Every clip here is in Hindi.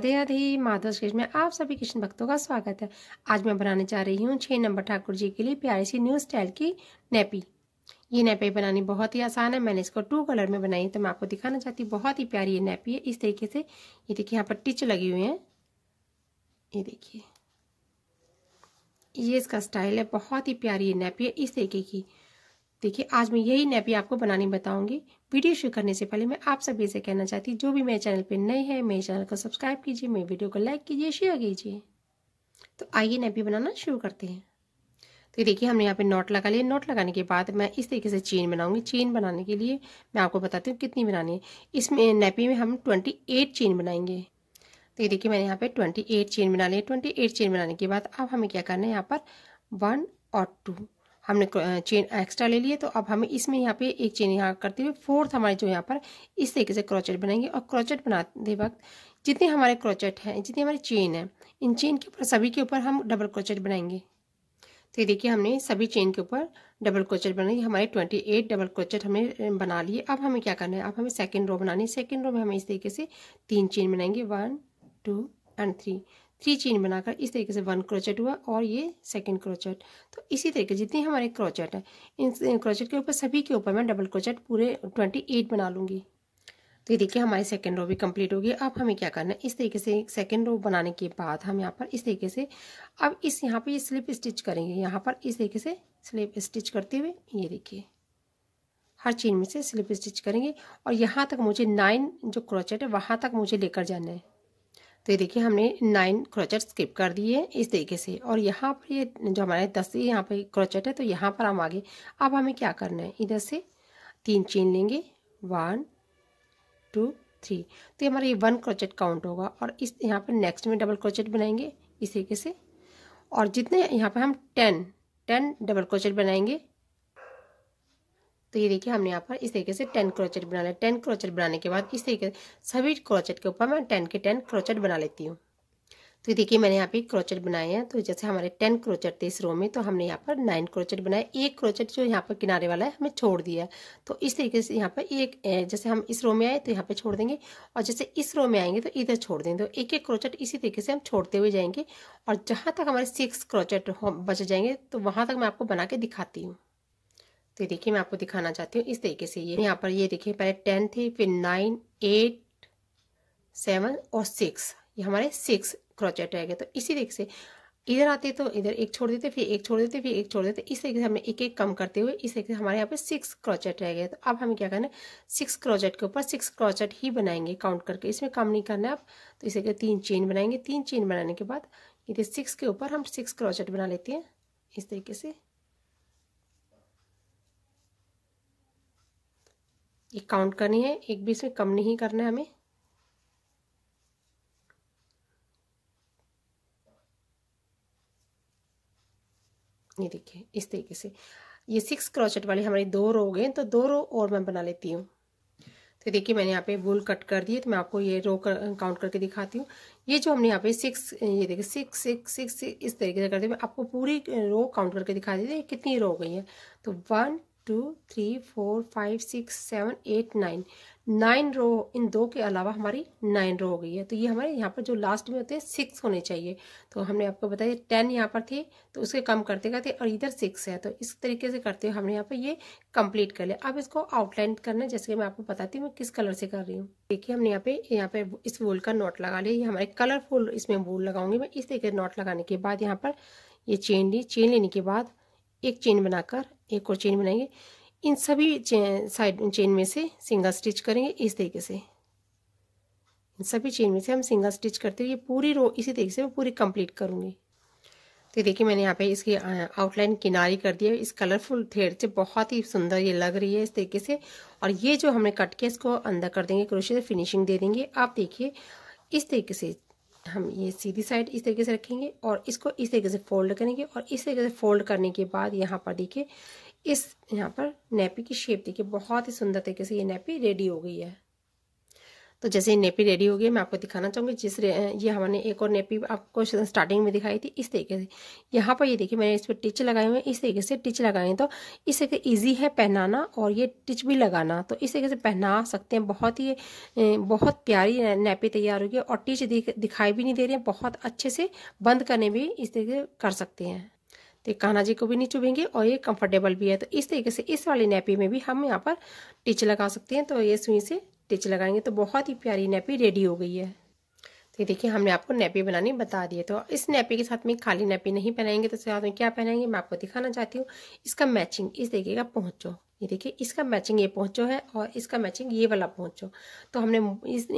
राधे राधे। माधव कृष्ण में आप सभी कृष्ण भक्तों का स्वागत है। आज मैं बनाने जा रही हूँ 6 नंबर ठाकुर जी के लिए प्यारी सी न्यू स्टाइल की नेपी। ये नेपी बनानी बहुत ही आसान है। मैंने इसको 2 कलर में बनाई तो मैं आपको दिखाना चाहती हूँ। बहुत ही प्यारी ये नेपी है। इस तरीके से ये देखिए यहाँ पर टिच लगी हुई है, ये देखिए, ये इसका स्टाइल है। बहुत ही प्यारी ये नेपी है इस तरीके की। देखिए आज मैं यही नेपी आपको बनानी बताऊंगी। वीडियो शुरू करने से पहले मैं आप सभी से कहना चाहती हूँ, जो भी मेरे चैनल पे नए हैं मेरे चैनल को सब्सक्राइब कीजिए, मेरे वीडियो को लाइक कीजिए, शेयर कीजिए। तो आइए नेपी बनाना शुरू करते हैं। तो देखिए हमने यहाँ पे नॉट लगा लिया। नॉट लगाने के बाद मैं इस तरीके से चेन बनाऊंगी। चेन बनाने के लिए मैं आपको बताती हूँ कितनी बनानी है। इसमें नेपी में हम 28 चेन बनाएंगे। तो ये देखिए मैंने यहाँ पे 28 चेन बना ली। 28 चेन बनाने के बाद अब हमें क्या करना है, यहाँ पर 1 और 2 हमने चेन एक्स्ट्रा ले लिए। तो अब हमें इसमें यहाँ पे एक चेन यहाँ करते हुए 4th हमारे जो यहाँ पर इस तरीके से क्रोचेट बनाएंगे। और क्रोचेट बनाते वक्त जितने हमारे क्रोचेट हैं, जितनी हमारी चेन है, इन चेन के ऊपर सभी के ऊपर हम डबल क्रोचेट बनाएंगे। तो ये देखिए हमने सभी चेन के ऊपर डबल क्रोचेट बनाएंगे। हमारे 28 डबल क्रोचेट हमने बना लिए। अब हमें क्या करना है, अब हमें 2nd रो बनानी है। 2nd रो में हमें इस तरीके से 3 चेन बनाएंगे, 1, 2 एंड 3। 3 चेन बनाकर इस तरीके से 1 क्रोचेट हुआ और ये 2nd क्रोचेट। तो इसी तरीके जितने हमारे क्रोचेट हैं, इन क्रोचेट के ऊपर सभी के ऊपर मैं डबल क्रोचेट पूरे 28 बना लूँगी। तो ये देखिए हमारी 2nd रो भी कंप्लीट हो गई। अब हमें क्या करना है, इस तरीके से 2nd रो बनाने के बाद हम यहाँ पर इस तरीके से अब इस यहाँ पर ये स्लिप स्टिच करेंगे। यहाँ पर इस तरीके से स्लिप स्टिच करते हुए ये देखिए हर चेन में से स्लिप स्टिच करेंगे। और यहाँ तक मुझे 9 जो क्रोचेट है वहाँ तक मुझे लेकर जाना है। तो ये देखिए हमने 9 क्रोचेट स्किप कर दिए इस तरीके से। और यहाँ पर ये जो हमारे 10 यहाँ पर क्रोचेट है तो यहाँ पर हम आगे। अब हमें क्या करना है, इधर से 3 चेन लेंगे, 1, 2, 3। तो हमारा ये 1 क्रोचेट काउंट होगा। और इस यहाँ पर नेक्स्ट में डबल क्रोचेट बनाएंगे इस तरीके से। और जितने यहाँ पर हम 10 डबल क्रोचेट बनाएंगे। तो ये देखिए हमने यहाँ पर इस तरीके से 10 क्रोचेट बना लिया। 10 क्रोचेट बनाने के बाद इस तरीके से सभी क्रोचेट के ऊपर मैं 10 के 10 क्रोचेट बना लेती हूँ। तो ये देखिए मैंने यहाँ पे क्रोचेट बनाए हैं। तो जैसे हमारे 10 क्रोचेट थे इस रो में तो हमने यहाँ पर 9 क्रोचेट बनाए। 1 क्रोचेट जो यहाँ पर किनारे वाला है हमें छोड़ दिया। तो इस तरीके से यहाँ पर एक जैसे हम इस रो में आए तो यहाँ पे छोड़ देंगे, और जैसे इस रो में आएंगे तो इधर छोड़ देंगे। तो 1-1 क्रोचेट इसी तरीके से हम छोड़ते हुए जाएंगे। और जहाँ तक हमारे 6 क्रोचेट बच जाएंगे तो वहाँ तक मैं आपको बना के दिखाती हूँ। तो देखिए मैं आपको दिखाना चाहती हूँ इस तरीके से। ये यहाँ पर ये देखिए पहले 10 थे, फिर 9, 8, 7 और 6। ये हमारे 6 क्रोचेट रह गए। तो इसी तरीके से इधर आते तो इधर 1 छोड़ देते फिर 1 छोड़ देते फिर 1 छोड़ देते। इस तरीके से हमने 1-1 कम करते हुए इस तरीके से हमारे यहाँ पे 6 क्रोचेट रह गए। तो अब हमें क्या करना है, 6 क्रोचेट के ऊपर 6 क्रोचेट ही बनाएंगे काउंट करके, इसमें कम नहीं करना है आप। तो इस तरीके 3 चेन बनाएंगे। 3 चेन बनाने के बाद इधर 6 के ऊपर हम 6 क्रोचेट बना लेते हैं इस तरीके से। ये काउंट करनी है, एक भी इसमें कम नहीं करना है हमें। ये देखिए इस तरीके से ये 6 क्रोचेट वाली हमारी 2 रो हो गए। तो 2 रो और मैं बना लेती हूँ। तो देखिए मैंने यहाँ पे वूल कट कर दी है। तो मैं आपको ये रो काउंट करके दिखाती हूँ। ये जो हमने यहाँ पे 6, ये देखिए 6, 6, 6 इस तरीके से करते हुए आपको पूरी रो काउंट करके दिखा देती है कितनी रो हो गई है। तो 1, 2, 3, 4, 5, 6, 7, 8, 9, 9 रो। इन 2 के अलावा हमारी 9 रो हो गई है। तो ये हमारे यहाँ पर जो लास्ट में होते हैं 6 होने चाहिए। तो हमने आपको बताया 10 यहाँ पर थे तो उसके कम करते करते, और इधर 6 है। तो इस तरीके से करते हुए हमने यहाँ पर ये कंप्लीट कर लिया। अब इसको आउटलाइन करना है, जैसे कि मैं आपको बताती हूँ मैं किस कलर से कर रही हूँ। देखिए हमने यहाँ पे इस वूल का नॉट लगा लिया। ये हमारे कलरफुल इसमें वूल लगाऊंगी मैं। इस तरीके से नॉट लगाने के बाद यहाँ पर ये चेन ली। चेन लेने के बाद 1 चेन बनाकर 1 और चेन बनाएंगे। इन सभी साइड चेन में से सिंगल स्टिच करेंगे इस तरीके से। इन सभी चेन में से हम सिंगल स्टिच करते हुए पूरी रो इसी तरीके से मैं पूरी कंप्लीट करूँगी। तो देखिए मैंने यहाँ पे इसकी आउटलाइन किनारी कर दी है। इस कलरफुल थ्रेड से बहुत ही सुंदर ये लग रही है इस तरीके से। और ये जो हमने कट किया इसको अंदर कर देंगे, क्रोशे से फिनिशिंग दे देंगे। आप देखिए इस तरीके से हम ये सीधी साइड इस तरीके से रखेंगे और इसको इस तरीके से फोल्ड करेंगे। और इस तरीके से फोल्ड करने के बाद यहाँ पर देखिए इस यहाँ पर नेपी की शेप देखिए बहुत ही सुंदर तरीके से ये नेपी रेडी हो गई है। तो जैसे नेपी रेडी हो गई, मैं आपको दिखाना चाहूँगी ये हमने एक और नेपी आपको स्टार्टिंग में दिखाई थी। इस तरीके से यहाँ पर ये देखिए मैंने इस पर टिच लगाए हुए हैं, इस तरीके से टिच लगाए हैं। तो इस तरीके ईजी है पहनाना और ये टिच भी लगाना, तो इस तरीके से पहना सकते हैं। बहुत प्यारी नेपी तैयार होगी और टिच दिखाई भी नहीं दे रही है, बहुत अच्छे से बंद करने भी इस तरीके कर सकते हैं। तो कान्हा जी को भी नहीं चुभेंगे और ये कंफर्टेबल भी है। तो इस तरीके से इस वाली नेपी में भी हम यहाँ पर टिच लगा सकते हैं। तो ये सुई से टिच लगाएंगे तो बहुत ही प्यारी नेपी रेडी हो गई है। तो ये देखिए हमने आपको नेपी बनानी बता दी है। तो इस नेपी के साथ में खाली नेपी नहीं पहनाएंगे, तो साथ में क्या पहनाएंगे मैं आपको दिखाना चाहती हूँ। इसका मैचिंग इस तरीके का पोंचो, ये देखिए इसका मैचिंग ये पोंचो है और इसका मैचिंग ये वाला पोंचो। तो हमने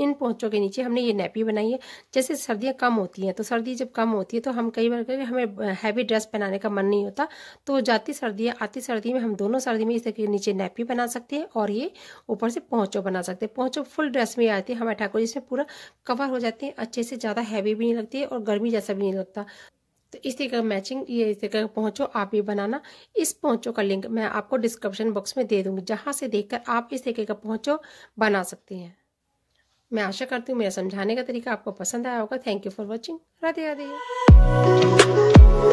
इन पोंचों के नीचे हमने ये नेपी बनाई है। जैसे सर्दियाँ कम होती हैं, तो सर्दी जब कम होती है तो हम कई बार हमें हैवी ड्रेस पहनाने का मन नहीं होता, तो जाती सर्दियाँ आती सर्दी में हम दोनों सर्दी में इस तरीके नीचे नेपी बना सकते हैं और ये ऊपर से पोंचो बना सकते हैं। पोंचो फुल ड्रेस में आती है, हमारे ठाकुर जी इसमें पूरा कवर हो जाते हैं अच्छे से, ज़्यादा हैवी भी नहीं लगती है और गर्मी जैसा भी नहीं लगता। तो इस तरीके का मैचिंग ये इस तरीके का पोंचो आप भी बनाना। इस पोंचो का लिंक मैं आपको डिस्क्रिप्शन बॉक्स में दे दूंगी, जहां से देखकर आप इस तरीके का पोंचो बना सकते हैं। मैं आशा करती हूँ मेरा समझाने का तरीका आपको पसंद आया होगा। Thank you for watching. Radhe Radhe.